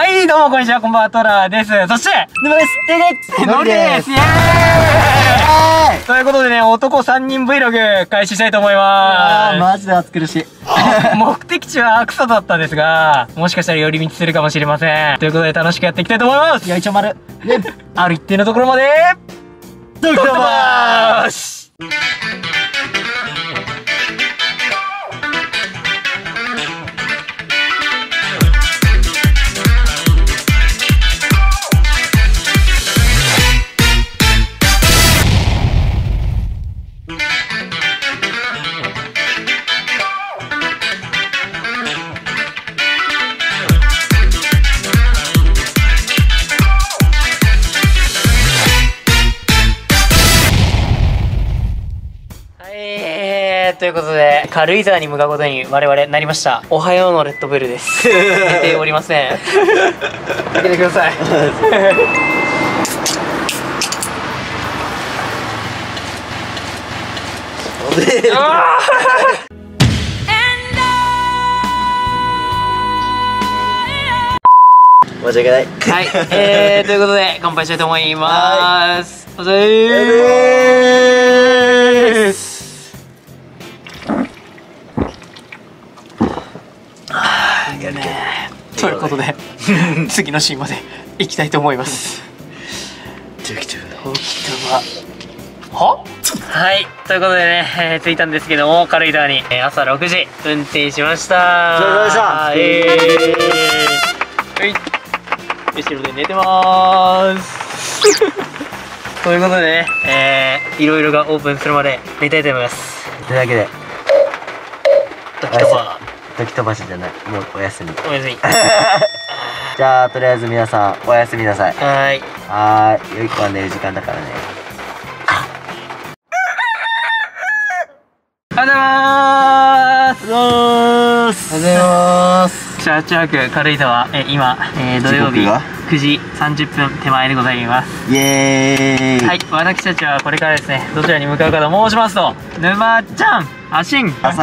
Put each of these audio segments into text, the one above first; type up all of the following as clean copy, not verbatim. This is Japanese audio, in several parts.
はい、どうもこんにちは、こんばんは、トラです。そして、沼です。のりです。イエーイということでね、男3人 Vlog 開始したいと思いまーす。マジで暑苦しい。目的地は草だったんですが、もしかしたら寄り道するかもしれません。ということで楽しくやっていきたいと思います。いや、一応丸。ある一定のところまで、ドキドキまーす。ということで、軽井沢に向かうことに我々なりました。おはようのレッドブルです。寝ておりません。開けてください。申し訳ない。はい、ということで、乾杯したいと思います。お疲れ様です。ということで、次のシーンまで行きたいと思います。はい、ということでね、着いたんですけども、軽井沢に朝6時運転しました。後ろで寝てます。ということでね、いろいろがオープンするまで寝たいと思います。というわけで、時飛ばしじゃない、もうおやすみ。おやすみ。じゃあとりあえず皆さんおやすみなさい。はい。よい子は寝る時間だからね。おはようございます。おはようございます。チャーチャーク軽井沢今土曜日9時30分手前でございます。イエーイ。はい、私たちはこれからですね、どちらに向かうかと申しますと、沼ちゃん。朝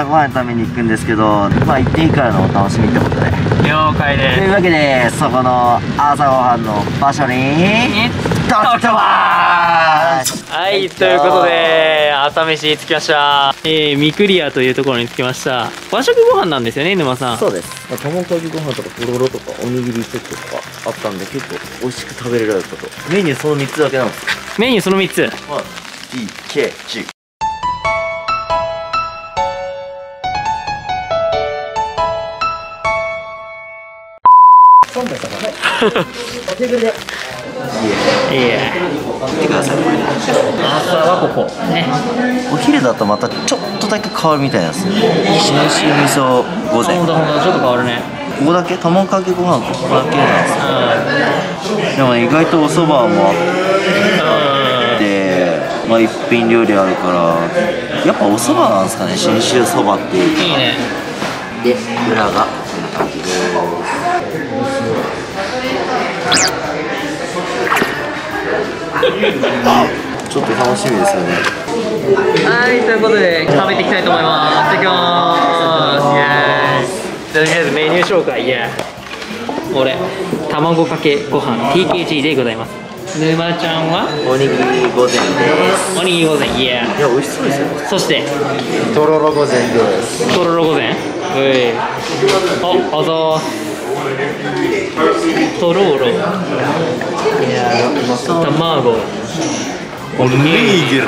ごはん食べに行くんですけど、まあ行っていいからのお楽しみってことで、了解です。というわけで、そこの朝ごはんの場所に到着まーす。はい、ということで朝飯着きました。ミクリアというところに着きました。和食ご飯なんですよね、沼さん。そうです。卵かけご飯とかとろろとかおにぎりセットとかあったんで、結構美味しく食べれること。メニューその3つだけなんです。メニューその3つ。はい、 TKG。テーブルで。いえいえ。見てください。朝はここ。ね。お昼だとまたちょっとだけ変わるみたいなんですよ。信州味噌午前。ほんとほんと、ちょっと変わるね。ここだけ卵かけご飯ここだけなんですよ。でも意外とお蕎麦もあって、まあ一品料理あるから、やっぱお蕎麦なんですかね、信州蕎麦っていうか。いいね。で、裏がこんな感じです。ちょっと楽しみですよね。はい、ということで食べていきたいと思います。いただきます。とりあえずメニュー紹介。これ卵かけご飯 TKG でございます。沼ちゃんはおにぎり御膳です。おにぎり御膳。いや、美味しそうですよ。そしてとろろ御膳です。とろろ御膳。お、あざ。とろろ、卵、おにぎり。